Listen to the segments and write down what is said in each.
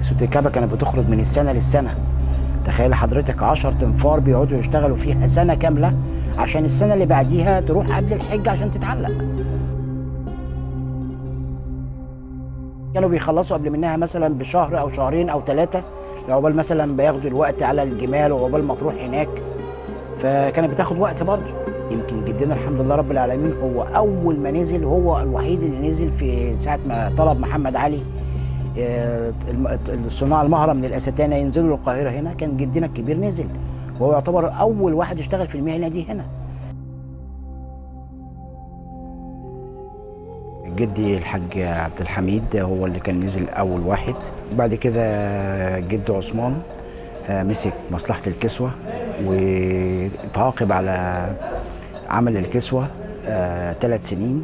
كسوة الكعبة كانت بتخرج من السنة للسنة. تخيل حضرتك 10 تنفار بيقعدوا يشتغلوا فيها سنة كاملة عشان السنة اللي بعديها تروح قبل الحج عشان تتعلق. كانوا بيخلصوا قبل منها مثلا بشهر أو شهرين أو 3، عقبال مثلا بياخدوا الوقت على الجمال وعقبال ما تروح هناك، فكانت بتاخد وقت برضه. يمكن جدنا الحمد لله رب العالمين هو أول ما نزل، هو الوحيد اللي نزل في ساعة ما طلب محمد علي صناع المهرة من الأستانة ينزلوا للقاهرة هنا، كان جدنا الكبير نزل وهو يعتبر أول واحد اشتغل في المهنة دي هنا. جدي الحاج عبد الحميد هو اللي كان نزل أول واحد، بعد كده جد عثمان مسك مصلحة الكسوة وتعاقب على عمل الكسوة 3 سنين،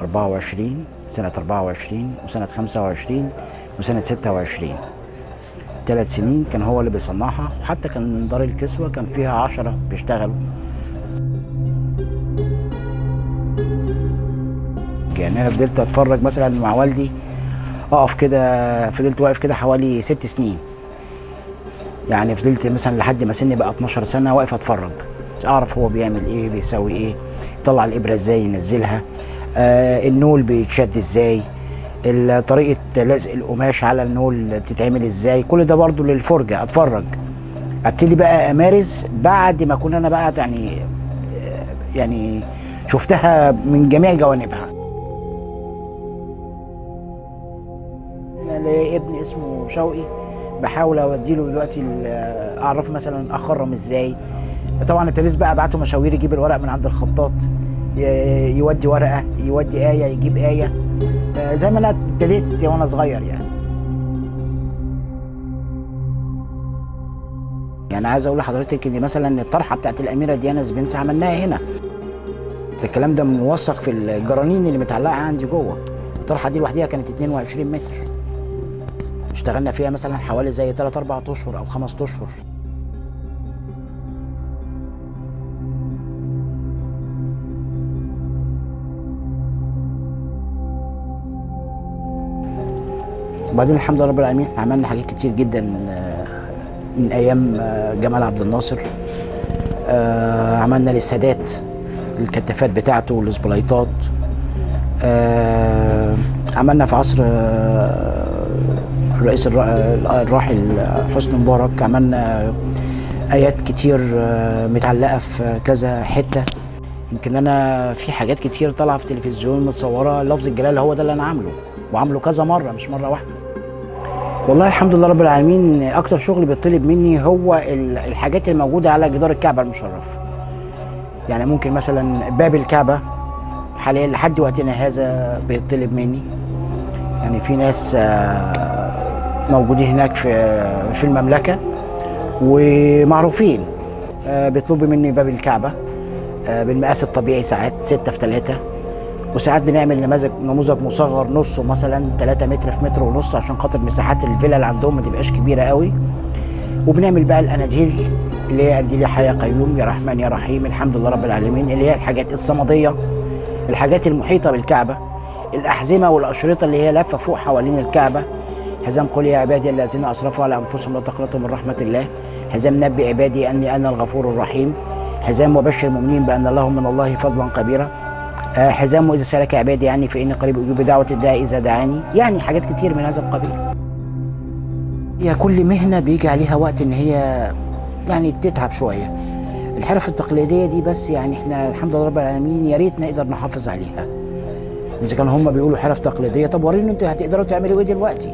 24 سنة 24 وسنة 25 وسنة 26. 3 سنين كان هو اللي بيصنعها، وحتى كان دار الكسوة كان فيها 10 بيشتغلوا. يعني أنا فضلت أتفرج مثلا مع والدي، أقف كده، فضلت واقف كده حوالي 6 سنين، يعني فضلت مثلا لحد ما سني بقى 12 سنة واقف أتفرج، أعرف هو بيعمل إيه، بيسوي إيه، يطلع الإبرة إزاي، ينزلها، النول بيتشد إزاي، طريقة لزق القماش على النول بتتعمل إزاي، كل ده برضو للفرجة أتفرج. أبتدي بقى أمارس بعد ما كنا أنا بقى يعني شفتها من جميع جوانبها. ليا ابن اسمه شوقي، بحاول اوديله دلوقتي اعرف مثلا اخرم ازاي. طبعا ابتديت بقى ابعته مشاوير يجيب الورق من عند الخطاط، يودي ورقه، يودي ايه، يجيب ايه، زي ما انا ابتديت وانا صغير. يعني عايز اقول لحضرتك ان مثلا الطرحه بتاعت الاميره ديانا سبنسر عملناها هنا، ده الكلام ده موثق في الجرانين اللي متعلقه عندي جوه. الطرحه دي لوحدها كانت 22 متر، اشتغلنا فيها مثلا حوالي زي 3 4 اشهر او 5 اشهر. وبعدين الحمد لله رب العالمين عملنا حاجات كتير جدا من ايام جمال عبد الناصر. عملنا للسادات الكتافات بتاعته والسبلايطات، عملنا في عصر الرئيس الراحل حسني مبارك، عملنا آيات كتير متعلقة في كذا حتة. يمكن أنا في حاجات كتير طالعة في التلفزيون متصورة، لفظ الجلال هو ده اللي أنا عامله، وعامله كذا مرة مش مرة واحدة. والله الحمد لله رب العالمين أكتر شغل بيطلب مني هو الحاجات الموجودة على جدار الكعبة المشرف. يعني ممكن مثلا باب الكعبة حاليا لحد وقتنا هذا بيطلب مني، يعني في ناس موجودين هناك في المملكة ومعروفين بيطلبوا مني باب الكعبة بالمقاس الطبيعي، ساعات 6 في 3، وساعات بنعمل نموذج مصغر نصه مثلا 3 متر في متر ونص عشان خاطر مساحات الفيلا اللي عندهم ما تبقاش كبيرة قوي. وبنعمل بقى الأناديل اللي هي أنديل يا حي يا قيوم يا رحمن يا رحيم الحمد لله رب العالمين، اللي هي الحاجات الصمدية، الحاجات المحيطة بالكعبة، الأحزمة والأشرطة اللي هي لفة فوق حوالين الكعبة، حزام قل يا عبادي الذين اسرفوا على انفسهم لا تقنطوا من رحمه الله، حزام نبئ عبادي اني انا الغفور الرحيم، حزام وبشر المؤمنين بان لهم من الله فضلا كبيرا، حزام واذا سالك عبادي عني فاني قريب اجيب دعوه الداعي اذا دعاني، يعني حاجات كتير من هذا القبيل. هي كل مهنه بيجي عليها وقت ان هي يعني تتعب شويه. الحرف التقليديه دي بس يعني احنا الحمد لله رب العالمين يا ريت نقدر نحافظ عليها. إذا كانوا هم بيقولوا حرف تقليدية، طب وريني انتوا هتقدروا تعملوا إيه دلوقتي؟